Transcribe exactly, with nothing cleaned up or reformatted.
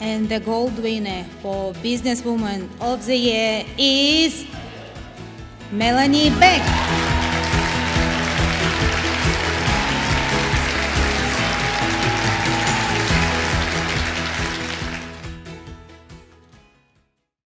And the gold winner for Businesswoman of the Year is Melanie Beck.